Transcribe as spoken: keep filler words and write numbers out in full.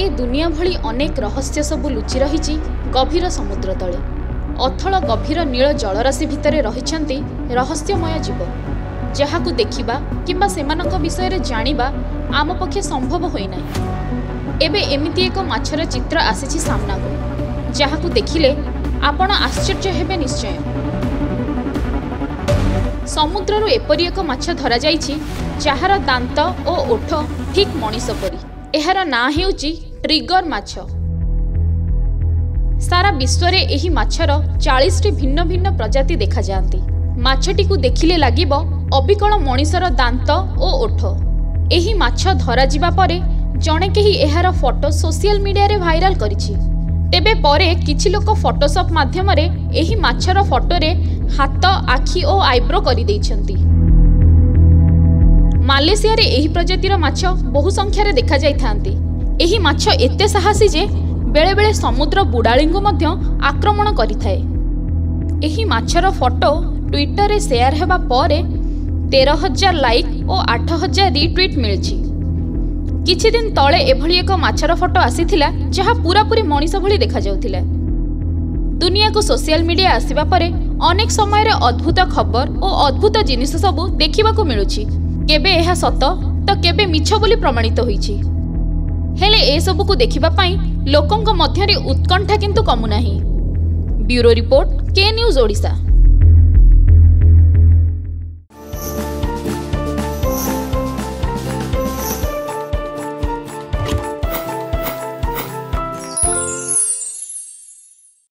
ए दुनिया भली अनेक रहस्य सबु लुचि रही गभीर समुद्र तले। अथल गभीर नील जलराशि भितर रही रहस्यमय जीव, जहाकु देखिबा किंबा सेमानक विषय रे जानिबा आम पक्षे संभव होई नाही। एबे एमिति एक माछर चित्र आसीछि सामना को, जहाकु देखिले आपण आश्चर्य हेबे निश्चय। समुद्ररु एपरि एक माछ धरा जाइछि जहार दांत ओ ओठ ठीक मनीष परि। एहार नाम हेउछि ट्रिगर माछ। सारा विश्व रे एही माछर चालीस टी भिन्न भिन्न प्रजाति देखा जांती। माछटी को देखिले लागिबो अबिकल मनीषर दांत ओ ओठ। एही माछ धरा जिबा परे जणे केही एहार फोटो सोशल मीडिया रे वायरल करिछि। तेबे परे किछि लोक फोटोशॉप माध्यम रे एही माछर फोटो रे हाथ आखि ओ आईब्रो करि दैछंती। मालेशिया रे एही प्रजातिर माछ बहु संख्या रे देखा जाइथांती। एही माछ एते साहसी जे बेले बेले समुद्र बुडाळींगु मध्य आक्रमण करिथाए। एही माछर फोटो ट्विटर रे शेयर हेबा परे तेरह हजार लाइक और आठ हजार रिट्विट मिलछि। किछि दिन तले एभली एक माछर फोटो आसीथिला जहा पूरा पूरी मनीष भली देखा जाउथिला। दुनिया को सोशल मीडिया आसीबा परे अनेक समय रे अद्भुत खबर और अद्भुत जिनिस सब देखिबा को मिलुछि। केबे एहा सत तो केबे मिछ बोली प्रमाणित होईछि। हेले ए सब को देखिबा पई लोकंक मध्य रे उत्कंठा किंतु कमु नाही। Bureau report K news Odisha.